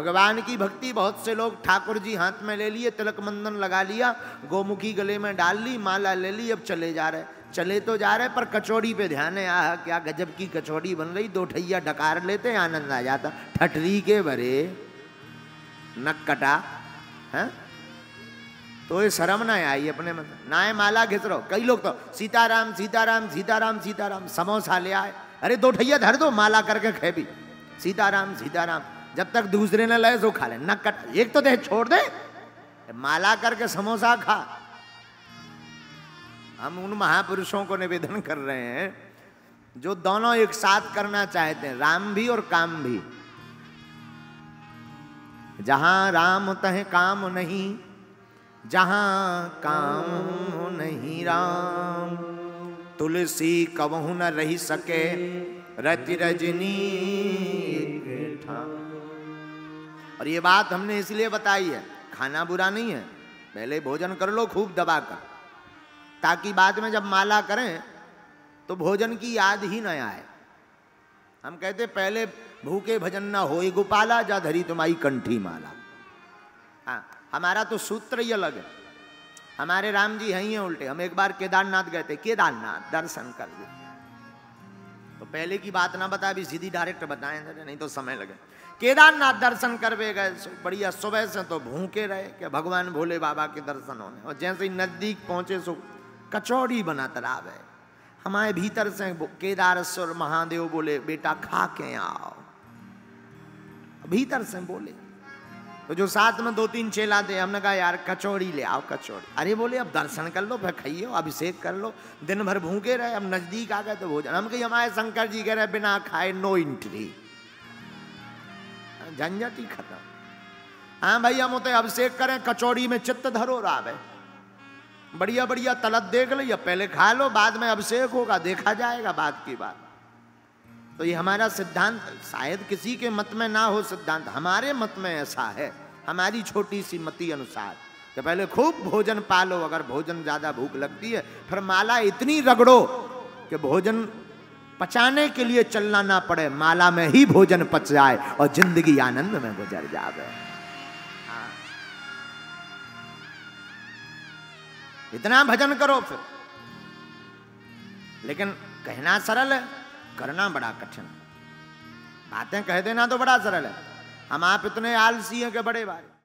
भगवान की भक्ति बहुत से लोग ठाकुर जी हाथ में ले लिए, तिलक मंदन लगा लिया, गोमुखी गले में डाल ली, माला ले ली, अब चले जा रहे। चले तो जा रहे पर कचौड़ी पे ध्यान है। आह क्या गजब की कचौड़ी बन रही, दो ठैया डकार लेते आनंद आ जाता। ठटरी के भरे नक कटा है तो ये शर्म ना आई अपने मन ना है। माला घिस रहो, कई लोग तो सीताराम सीताराम सीताराम सीताराम, समोसा ले आए, अरे दो ठैया धर दो माला करके खे भी, सीताराम सीताराम, जब तक दूसरे न लाए सो खा ले, नक कटा, एक तो दे छोड़ दे, माला करके समोसा खा। हम उन महापुरुषों को निवेदन कर रहे हैं जो दोनों एक साथ करना चाहते हैं, राम भी और काम भी। जहां राम तहें काम नहीं, जहां काम नहीं राम, तुलसी कबहु न रही सके रति रजनी। और ये बात हमने इसलिए बताई है, खाना बुरा नहीं है, पहले भोजन कर लो खूब दबाकर, ताकि बाद में जब माला करें तो भोजन की याद ही ना आए। हम कहते पहले भूखे भजन ना होए गोपाला, जा धरी तुम्हारी कंठी माला। हाँ, हमारा तो सूत्र ही अलग है। हमारे राम जी हैं ही उल्टे। हम एक बार केदारनाथ गए थे, केदारनाथ दर्शन कर लिए, तो पहले की बात ना बताए, अभी सीधी डायरेक्ट बताएं, नहीं तो समय लगे। केदारनाथ दर्शन करवे गए, बढ़िया, सुबह से तो भूखे रहे कि भगवान भोले बाबा के दर्शन होने, और जैसे ही नजदीक पहुंचे सो कचौड़ी बना तराब है। हमारे भीतर से केदारेश्वर महादेव बोले बेटा खा के आओ, भीतर से बोले। तो जो साथ में दो तीन चेला थे, हमने कहा यार कचौड़ी ले आओ, कचौड़ी। अरे बोले अब दर्शन कर लो फिर खाइयो, अभिषेक कर लो, दिन भर भूखे रहे, अब नजदीक आ गए तो भोजन। हम कही हमारे शंकर जी कह रहे बिना खाए नो एंट्री, झंझट ही खत्म। हाँ भैया हम होते अभिषेक करें, कचौड़ी में चित्त धरो राब है, बढ़िया बढ़िया तलत देख लिया, पहले खा लो, बाद में अभिषेक होगा, देखा जाएगा बाद की बात। तो ये हमारा सिद्धांत, शायद किसी के मत में ना हो सिद्धांत, हमारे मत में ऐसा है, हमारी छोटी सी मति अनुसार कि पहले खूब भोजन पालो, अगर भोजन ज्यादा भूख लगती है फिर माला इतनी रगड़ो कि भोजन पचाने के लिए चलना ना पड़े, माला में ही भोजन पच जाए और जिंदगी आनंद में गुजर जाए। इतना भजन करो फिर, लेकिन कहना सरल है, करना बड़ा कठिन। बातें कह देना तो बड़ा सरल है, हम आप इतने आलसी हैं कि बड़े भाई।